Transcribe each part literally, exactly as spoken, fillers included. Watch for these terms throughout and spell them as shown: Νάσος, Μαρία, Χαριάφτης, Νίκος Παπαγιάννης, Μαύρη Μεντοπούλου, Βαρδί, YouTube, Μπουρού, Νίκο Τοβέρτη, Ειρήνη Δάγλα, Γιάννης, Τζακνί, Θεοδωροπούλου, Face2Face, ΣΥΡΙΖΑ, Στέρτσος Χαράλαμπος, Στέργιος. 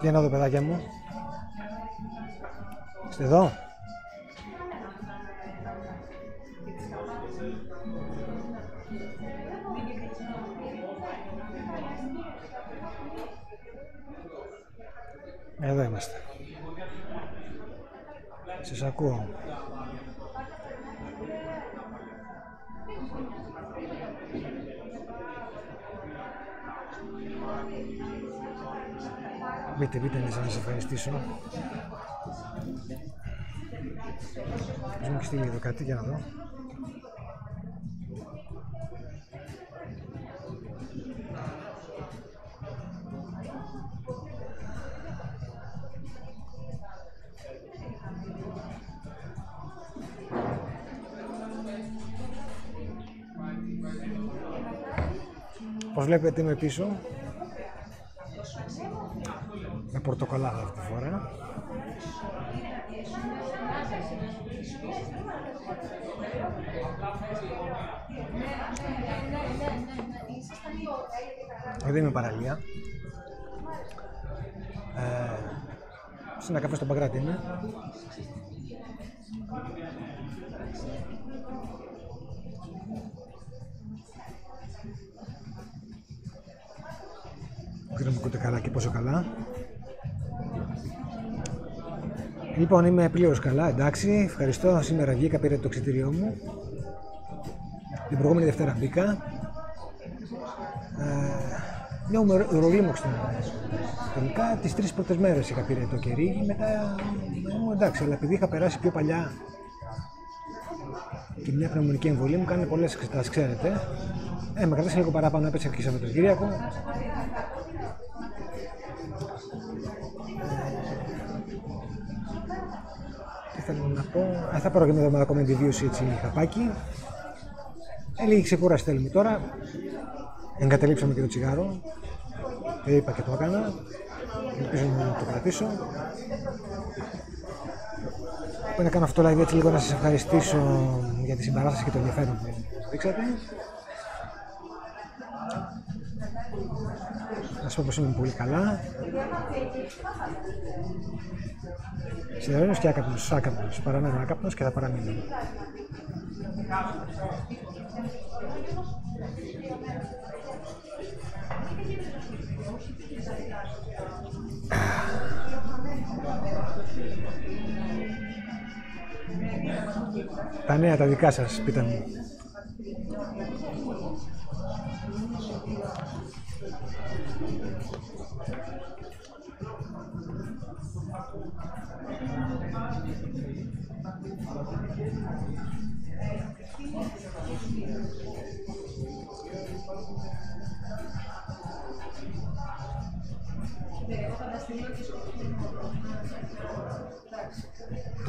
Για να δω, παιδάκια μου. Είστε εδώ. Εδώ είμαστε. Σας ακούω. Μπείτε, μπείτε, να σας ευχαριστήσω. Μου έχει στείλει εδώ κάτι, για να δω. Όπως βλέπετε είμαι πίσω, με πορτοκαλάδα αυτή τη φορά. Εδώ είμαι παραλία. Ε, σε ένα καφέ στον Παγκράτη είμαι. Δεν μου ακούτε καλά και πόσο καλά. Λοιπόν, είμαι πλήρως καλά, εντάξει, ευχαριστώ. Σήμερα βγήκα, πήρα το ξητήριό μου. Την προηγούμενη Δευτέρα μπήκα. Ε, μια ουρολίμωξη τελικά. Τις τρεις πρώτες μέρες είχα πήρε το κερί. Μετά, εντάξει, αλλά επειδή είχα περάσει πιο παλιά και μια πνευμονική εμβολή μου, κάνανε πολλές εξετάσεις, ξέρετε. Ε, με κρατήσε λίγο παράπανω, έπαιξα και σαν τον Κυριακό. Να πω. Α, θα πάρω και μια εβδομάδα ακόμα επιβίωση, έτσι χαπάκι. Ε, λίγη ξεκούραση θέλουμε τώρα. Εγκαταλείψαμε και το τσιγάρο. Το είπα και το έκανα. Ελπίζω να το κρατήσω. Πρέπει να κάνω αυτό το live έτσι λίγο να σας ευχαριστήσω για τη συμπαράσταση και το ενδιαφέρον που δείξατε. Να σου πω πως είμαι πολύ καλά. Συνδεδεμένος και άκαπνος, άκαπνος, παραμένω άκαπνος και θα παραμείνω. Τα νέα, τα δικά σας, πείτε μου.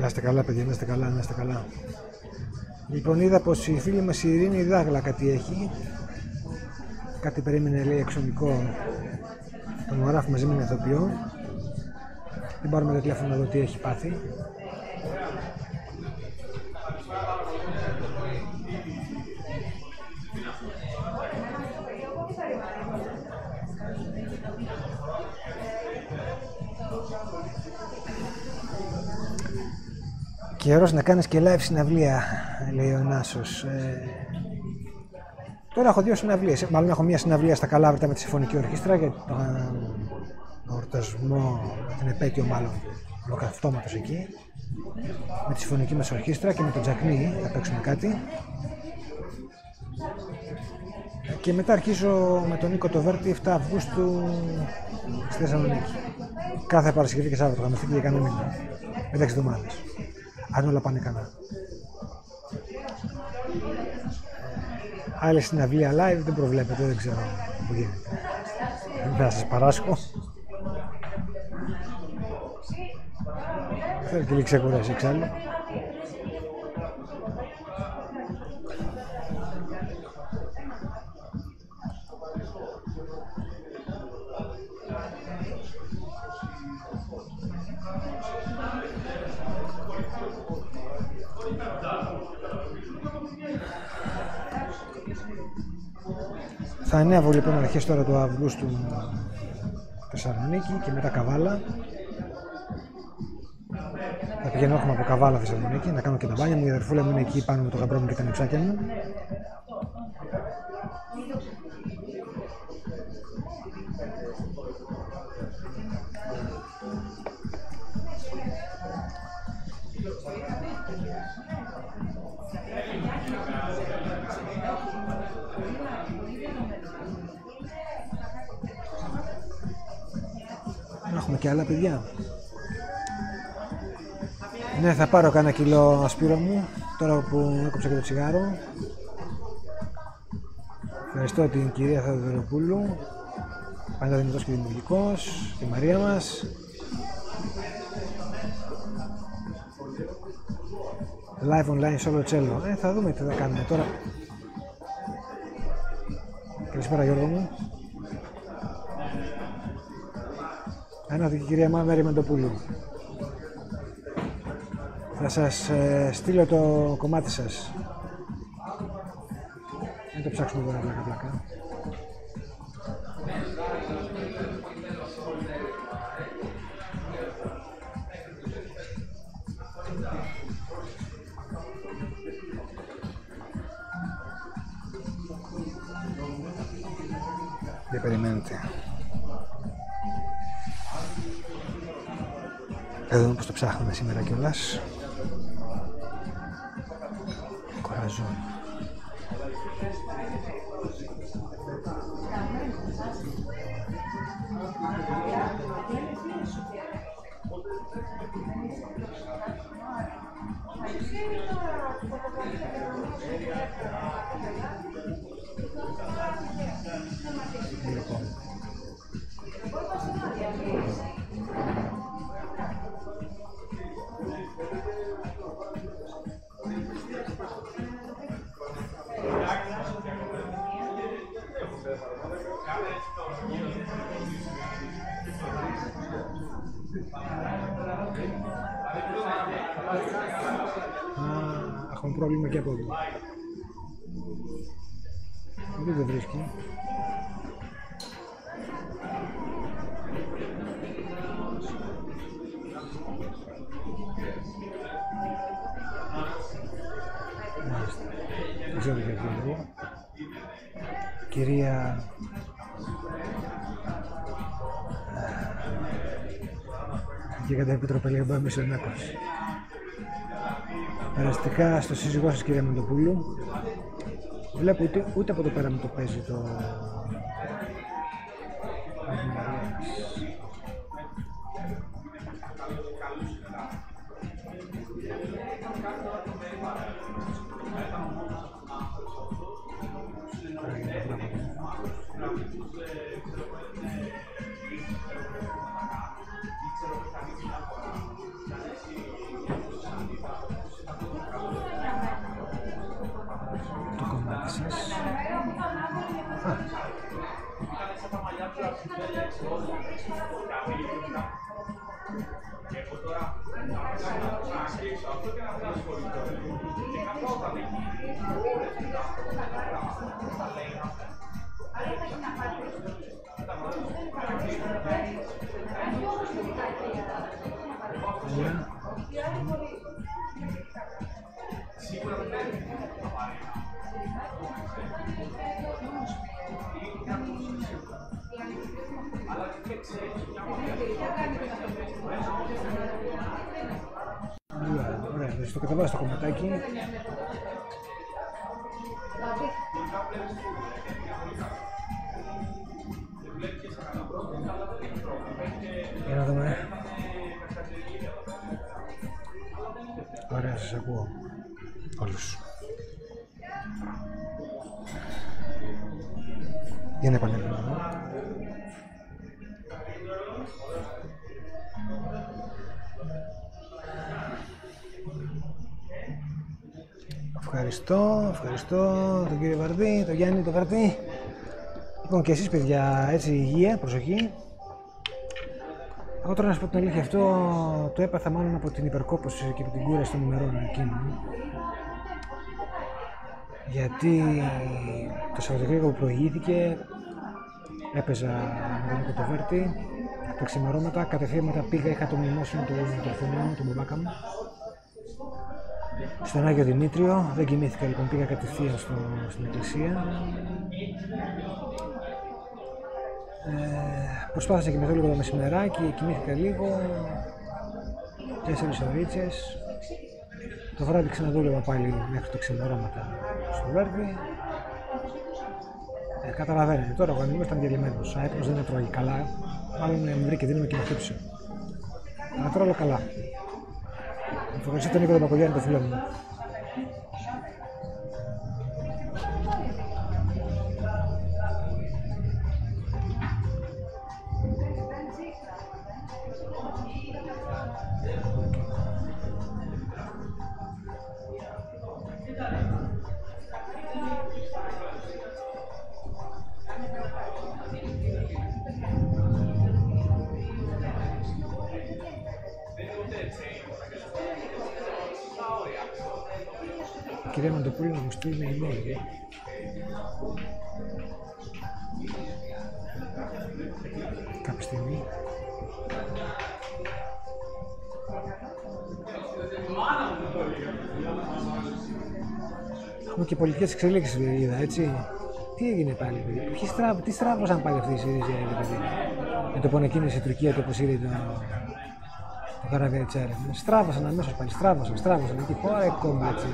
Να είστε καλά, παιδιά, να είστε καλά, να είστε καλά. Λοιπόν, είδα πως η φίλη μας η Ειρήνη Δάγλα κάτι έχει. Κάτι περίμενε, λέει, εξωμικό. Τον γράφει μαζί με έναν ηθοποιό. Δεν πάρουμε το τηλέφωνο να δω τι έχει πάθει. Καιρός να κάνεις και live συναυλία, λέει ο Νάσος. Ε, τώρα έχω δύο συναυλίες. Μάλλον έχω μία συναυλία στα Καλάβρητα με τη Συμφωνική Ορχήστρα για τον εορτασμό, την επέτειο μάλλον, ολοκαυτώματος εκεί. Με τη Συμφωνική μας Ορχήστρα και με τον Τζακνί θα παίξουμε κάτι. Και μετά αρχίζω με τον Νίκο Τοβέρτη εφτά Αυγούστου στη Θεσσαλονίκη. Κάθε Παρασκευή και Σάββατο, γαμιστήκη για κανένα μήνα. Μεταξύ εβδομάδες. Αν όλα πάνε καλά. Άλλη συναυλία live δεν προβλέπετε, δεν ξέρω που γίνεται. Δεν σας παράσχω. Θέλω και λίγη ξεκουράση εξάλλου. Στα εννέα βολεπών αρχές τώρα του Αυγούστου Θεσσαλονίκη και μετά Καβάλα. Θα πηγαίνω όχημα από Καβάλα Θεσσαλονίκη να κάνω και τα μπάνια μου. Η αδερφούλα μου είναι εκεί πάνω με το γαμπρό μου και τα νεψάκια μου. Έχουμε και άλλα παιδιά. Ναι, θα πάρω κάνα κιλό ασπύρο μου τώρα που έκοψα και το τσιγάρο. Ευχαριστώ την κυρία Θεοδωροπούλου, πάντα δυνατός και δημιουργικός, τη Μαρία μας. Live online solo cello. Ε, θα δούμε τι θα κάνουμε τώρα. Καλησπέρα Γιώργο μου. Ανώθηκε η κυρία Μαύρη Μεντοπούλου. Θα σας ε, στείλω το κομμάτι σας. Δεν το ψάξουμε τώρα πλάκα πλάκα. Δεν περιμένετε. Θα δούμε πως το ψάχνουμε σήμερα κιόλας. Κοράζω. Πρόβλημα και από εδώ. Δεν το βρίσκω. Δεν ξέρω γιατί εδώ. Κυρία... και κατά επιτροπέλη μπα μισό ενάκος. Περαστικά στο σύζυγό σας κυρία Μεντοπούλου. Βλέπω ούτε, ούτε από το πέρα μου το παίζει το... Το κατεβάζω στο κομματάκι. Για να δούμε. Ωραία, σας ακούω όλους. Για να επανέλθουμε εδώ. Ευχαριστώ, ευχαριστώ τον κύριο Βαρδί, τον Γιάννη, τον Βαρδί. Λοιπόν και εσείς παιδιά, έτσι υγεία, προσοχή. Εγώ τώρα να σας πω την αλήθεια, αυτό το έπαθα μάλλον από την υπερκόπωση και από την κούραση των ημερών εκείνων. γιατί το Σαββατοκύριακο που προηγήθηκε έπαιζα με τον Νίκο Τοβέρτη τα ξημερώματα, κατευθείαν μετά πήγα, είχα το μνημόσυνο του Ορθονίου μου, τον μπαμπάκα μου στον Άγιο Δημήτριο, δεν κοιμήθηκα λοιπόν, πήγα κατευθείαν στο, στην εκκλησία. Ε, προσπάθησα και μετά λίγο το μεσημεράκι, κοιμήθηκα λίγο, τέσσερις ωρίτσες. Το βράδυ ξαναδούλευα πάλι μέχρι το ξημερώματα στο Βάρδι. Ε, καταλαβαίνετε, τώρα ο οργανισμός ήταν διαλυμένος, αέτοιμος δεν έτρωγε καλά, μάλλον με βρήκε δύναμη και με χτύψε. Αλλά τώρα όλα καλά. Ευχαριστώ τον Νίκο Παπαγιάννη, το φίλο μου. Κυρία Μαντοπούλου, να μου στείλει με email. Κάποια στιγμή. Έχουμε και πολιτικές εξελίξεις, είδα, έτσι. Τι έγινε πάλι, ποιοι στράβ, τι στράβωσαν πάλι αυτή η ΣΥΡΙΖΑ, δηλαδή. Με το πονεκίνησε η Τουρκία, το αποσύρει το... Στράβασαν αμέσως πάλι, στράβασαν, στράβασαν εκεί χώρα, ακόμα έτσι.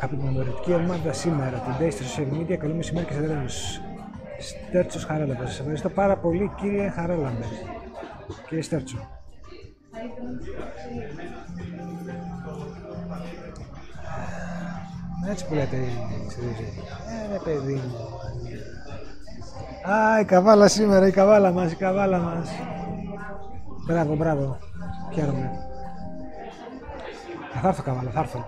Από την ομορφωτική ομάδα σήμερα, την Day στα social media, καλούμε σήμερα και σε δρόμους. Στέρτσος Χαράλαμπος, σας ευχαριστώ πάρα πολύ κύριε Χαράλαμπο, κύριε Στέρτσο. Έτσι που λέτε, ε, ρε παιδί μου. Α, η καβάλα σήμερα, η καβάλα μας, η καβάλα μας. Μπράβο, μπράβο, χαίρομαι. Θα έρθω καβάλα, θα έρθω.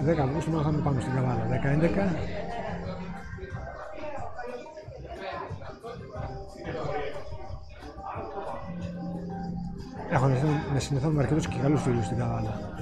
δέκα Αυγούστου μόνο θα είμαι πάνω στην καβάλα, δέκα έντεκα. Έχω να συνδεθώ με αρκετούς και καλούς φίλους στην καβάλα.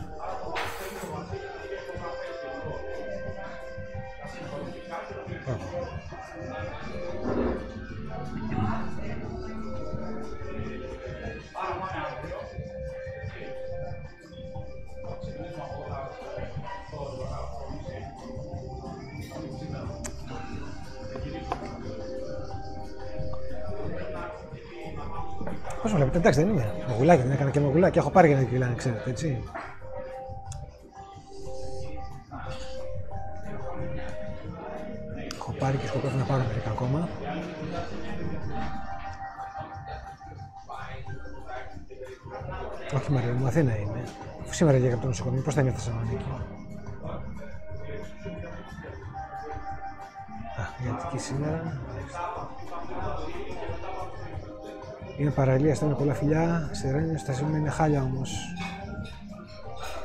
Πώς μου λέτε, εντάξει δεν είμαι. Μογουλάκι, δεν έκανα και μογουλάκι. Έχω πάρει και ένα κιλά, ξέρετε, έτσι. Έχω πάρει και σκοπεύω να πάρω μερικά ακόμα. Όχι Μαρία μου, Αθήνα είμαι. Αφού σήμερα βγήκα από το νοσοκομείο, πώς θα είμαι στη Θεσσαλονίκη. Α, η Αττική σήμερα. Είναι παραλία, στέλνω πολλά φιλιά, στερένιο, στασιόν είναι χάλια όμως.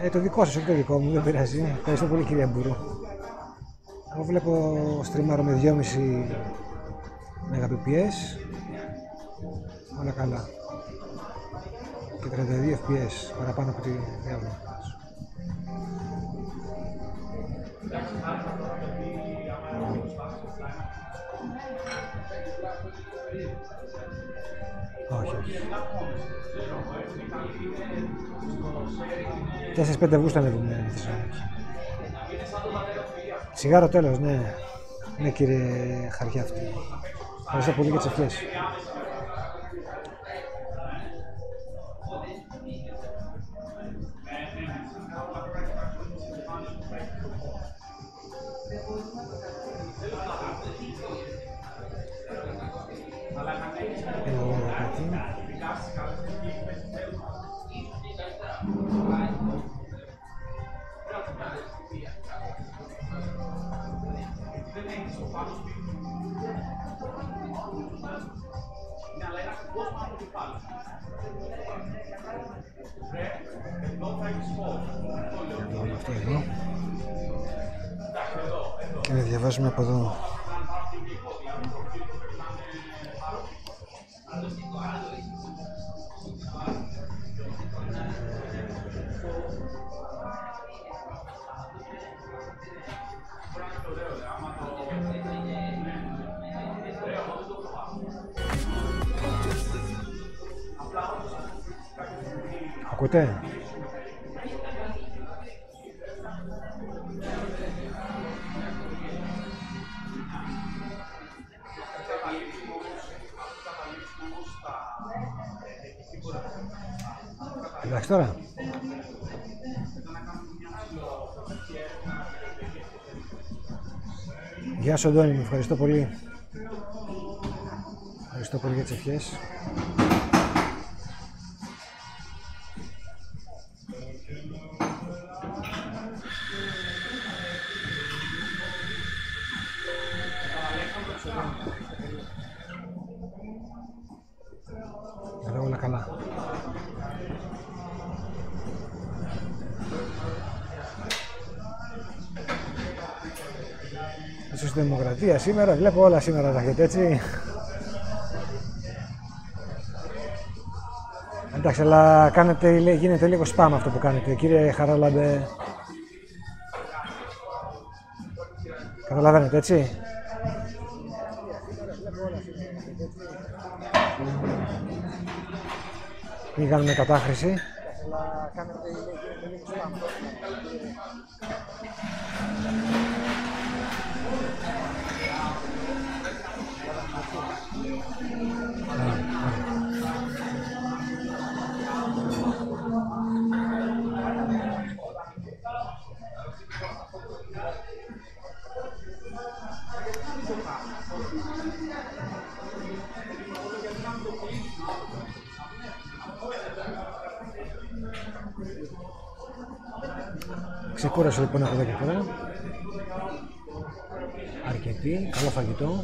Ε, το δικό σας, όχι το δικό μου, δεν πειράζει. Ευχαριστώ πολύ κυρία Μπουρού. Εγώ βλέπω στριμάρο με δυόμισι μεγαπιπιές. Όλα καλά. Και τριάντα δύο εφ πι ες, παραπάνω από τη διάβολα. Όχι, όχι. τέσσερα πέντε Αυγούστου ανέβουμε στη Θεσσαλονίκη. Σιγάρο τέλος, ναι. Ναι κύριε Χαριάφτη. Ευχαριστώ πολύ για τις ευχές. Εδώ, διαβάζουμε από εδώ. Ακούτε? Εντάξει τώρα. Γεια σου Αντώνη, ευχαριστώ πολύ. Ευχαριστώ πολύ για τις ευχές. Εδώ όλα καλά. Στη Δημοκρατία σήμερα, βλέπω όλα σήμερα τα έχετε έτσι. Εντάξει, αλλά κάνετε, γίνεται λίγο spam αυτό που κάνετε, κύριε Χαράλαμπε. Καταλαβαίνετε, έτσι. Μην κάνουμε κατάχρηση. Ξεκούρασε λοιπόν από εδώ και πέρα. Αρκετή, καλό φαγητό.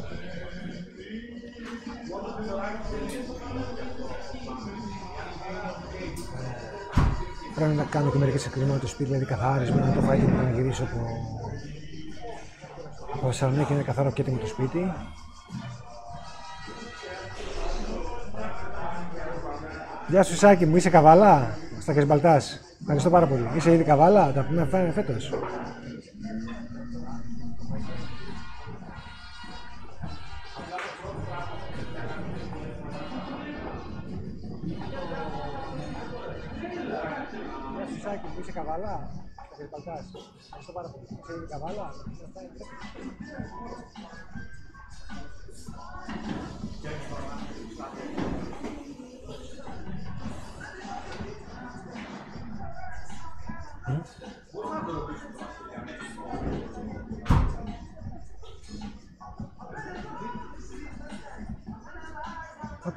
Πρέπει να κάνω και μερικές εκκριμότητες του σπίτι, δηλαδή καθάρισμα, να το φάγει να γυρίσω από... από Θεσσαλονίκη είναι καθαρό και έτοιμο το σπίτι. Γεια σου Σάκη μου, είσαι καβάλα στα Κεσμπαλτάς. Ευχαριστώ πάρα πολύ. Είσαι ήδη καβάλα, τα πούμε φάνε φέτος. Γεια σου Σάκη μου, είσαι καβάλα στα Κεσμπαλτάς. Ευχαριστώ πάρα πολύ. Είσαι ήδη καβάλα, τα πούμε φέτος.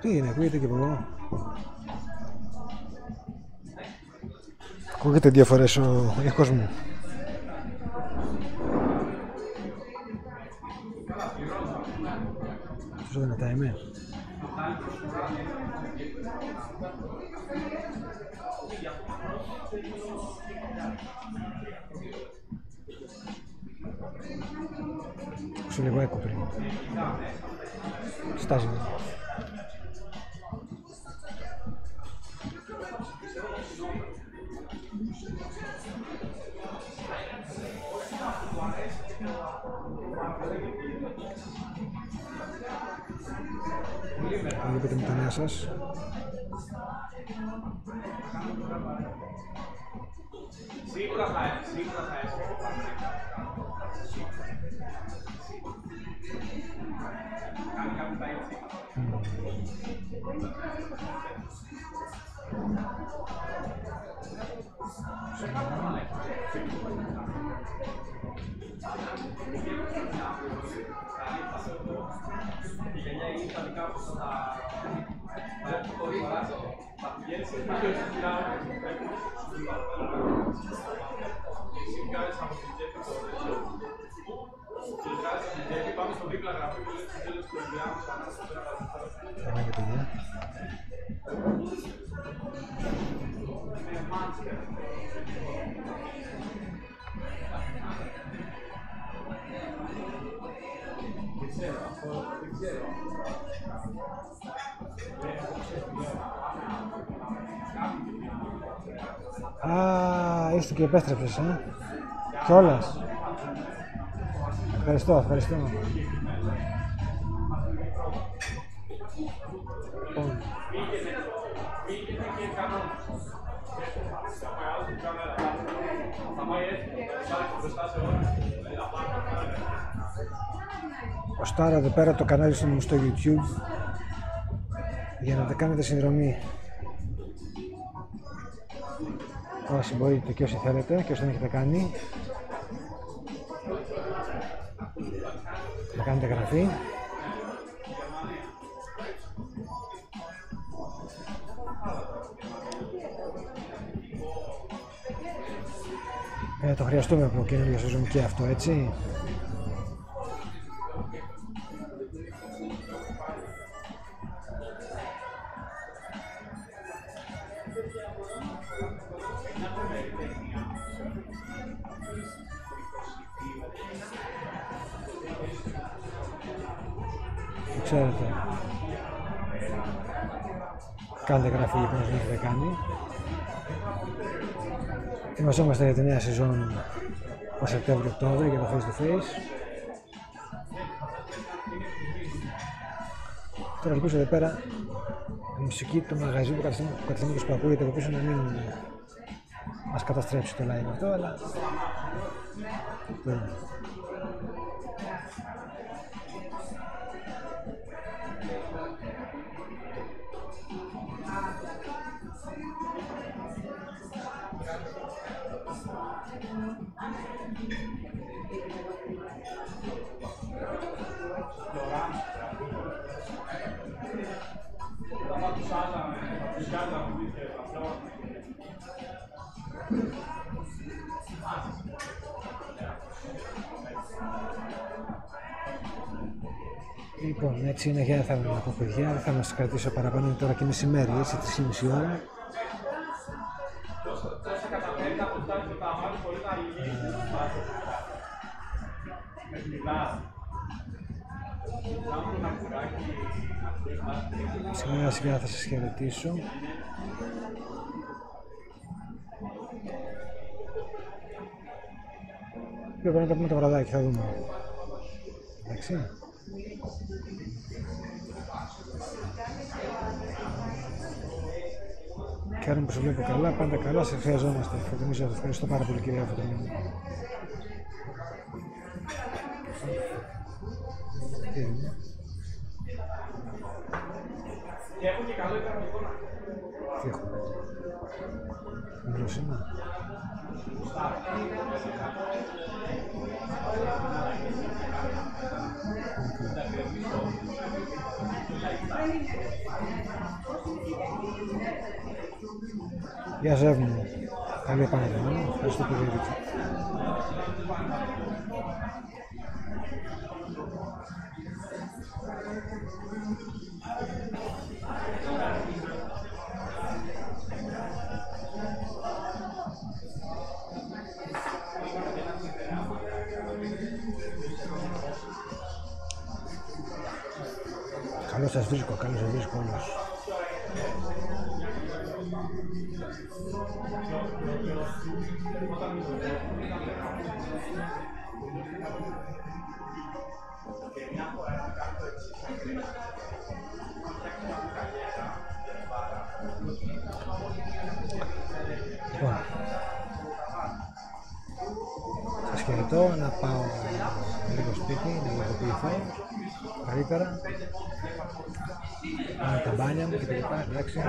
Τι είναι, ακούγεται και από εδώ. Ακούγεται δύο φορές ο ήχος μου. Τόσο δυνατά είμαι. Άκουσα λίγο έκο πριν. Στάζει λίγο. Βλέπετε με τα νέα σας. Σίγουρα θα έρθει, σίγουρα θα έρθει. Α, ήσου και επέστρεψες, ε. Κιόλας. Ευχαριστώ, ευχαριστώ. Λοιπόν. Κοστάρα εδώ πέρα το κανάλι μου στο YouTube για να τα κάνετε συνδρομή. Όσοι μπορείτε και όσοι θέλετε και όσοι δεν έχετε κάνει, να κάνετε γραφή. Ε, το χρειαστούμε από καινούργια στο Zoom και αυτό, έτσι. Ξέρετε, κάντε γραφή λοιπόν όσο έχετε κάνει. Είμαστε για τη νέα σεζόν το Σεπτέμβριο-Οκτώβριο για το Face to Face. Τώρα ελπίζω εδώ πέρα η μουσική του μαγαζί που καθημερινούς που ακούγεται από πίσω να μην μας καταστρέψει το live αυτό, αλλά δεν. Λοιπόν, έτσι είναι, για θα με έχω παιδιά, θα μας κρατήσω παραπάνω τώρα και μεσημέρι, έτσι, τρεις και μισή ώρα. Σιγά σιγά θα σας χαιρετήσω. Πρέπει να τα πούμε το βραδάκι, θα δούμε. Εντάξει. Χαίρομαι που σε βλέπω καλά, πάντα καλά, σε χρειαζόμαστε. Φωτεινίζω, ευχαριστώ πάρα πολύ κυρία Φωτεινίζω. Και έχουν και καλό υπεραγωγικό να κάνουν. Τι έχουν. Μιλωσήμα. Γεια σας Εύνα. Καλή επαναλαμβάνω. Ευχαριστώ που βλέπετε. Καλώς σας βρίσκω, καλώς σας βρίσκω όλους. Λοιπόν, σας χαιρετώ, να πάω λίγο σπίτι, να λογοποιηθώ καλύτερα, κάνω τα μπάνια μου και τα λοιπά, εντάξει.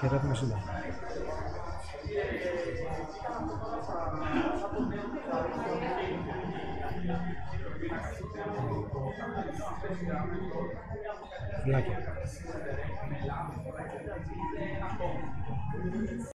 Και θα έχουμε σύντομα. Φιλάκια.